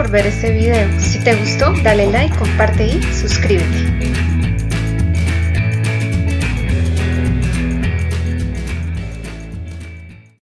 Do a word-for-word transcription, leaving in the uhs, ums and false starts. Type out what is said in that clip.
por ver este video. Si te gustó, dale like, comparte y suscríbete.